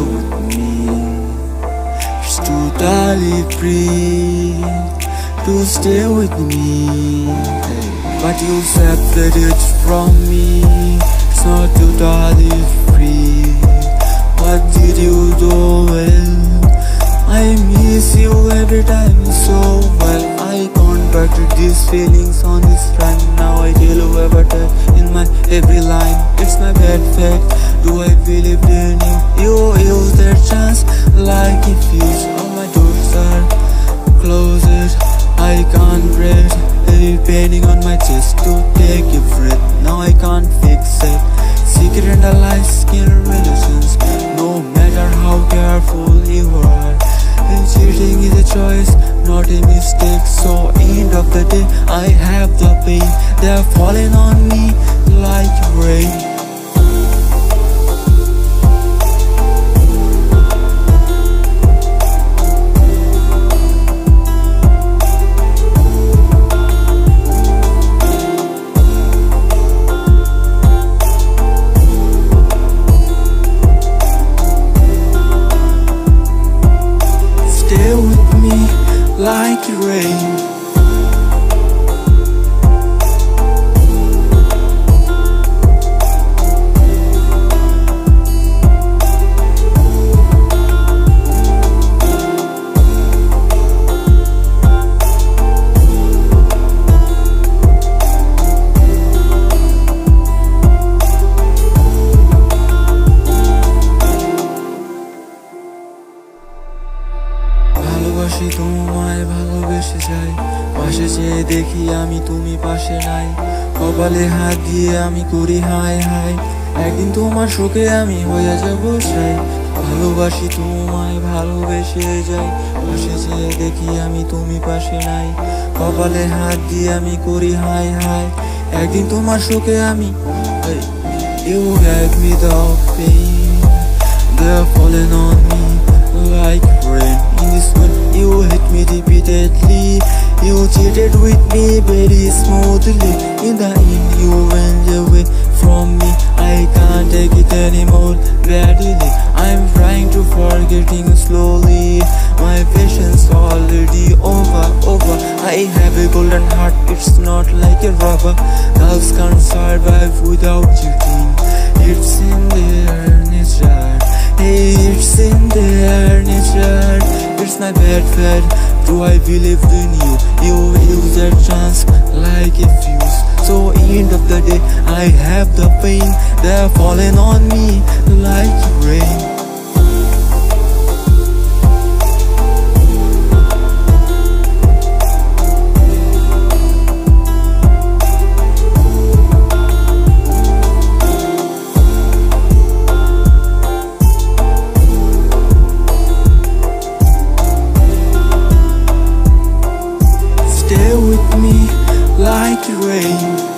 here with me. She's totally free to stay with me, but you accepted it from me. It's not totally free. What did you do? Well, I miss you every time so well. I contracted these feelings on this rhyme. Now I deal with water in my every line. It's my bad fate. Do I believe in you? You use that chance like it feels. All my doors are closed. I can't breathe. Heavy painting on my chest to take a breath. Now I can't fix it. Secret and alive skin relations. No matter how careful you are, cheating is a choice, not a mistake. So end of the day, I have the pain. They're falling on me like rain. Stay with me like rain. ভালোবাসি তোমায় ভালোবেসে যাই, পাশে চেয়ে দেখি আমি তুমি পাশে নাই। কপালে হাত দিয়ে আমি করি হাই হাই, একদিন তোমার শোকে আমি হয়ে যাবো সাই। ভালোবাসি তোমায় ভালোবেসে যাই, পাশে চেয়ে দেখি আমি তুমি পাশে নাই। কপালে হাত দিয়ে আমি করি হাই হাই, একদিন তোমার শোকে আমি। You gave me the pain, they're falling on me like rain. In this world you hit me repeatedly. You cheated with me very smoothly. In the end you went away from me. I can't take it anymore badly. I'm trying to forgetting slowly. My patience already over. I have a golden heart, it's not like a rubber. Dogs can't survive without cheating. It's in their nature. It's in their nature. It's my bad fate. Do I believe in you? You use that chance like a fuse. So end of the day, I have the pain. They're falling on me like rain. Stay with me like rain.